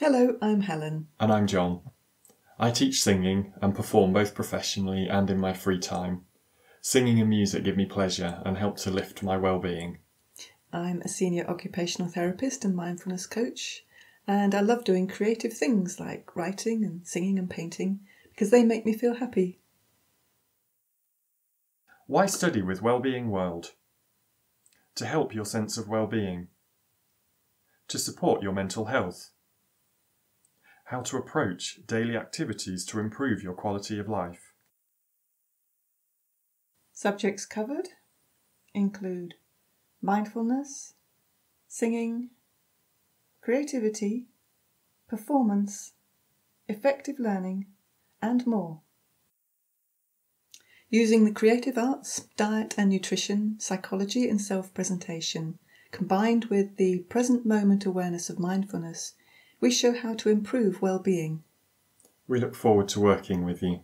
Hello, I'm Helen. And I'm John. I teach singing and perform both professionally and in my free time. Singing and music give me pleasure and help to lift my well-being. I'm a senior occupational therapist and mindfulness coach, and I love doing creative things like writing and singing and painting because they make me feel happy. Why study with Well-Being World? To help your sense of well-being. To support your mental health. How to approach daily activities to improve your quality of life. Subjects covered include mindfulness, singing, creativity, performance, effective learning, and more. Using the creative arts, diet and nutrition, psychology and self-presentation, combined with the present moment awareness of mindfulness, we show how to improve well-being. We look forward to working with you.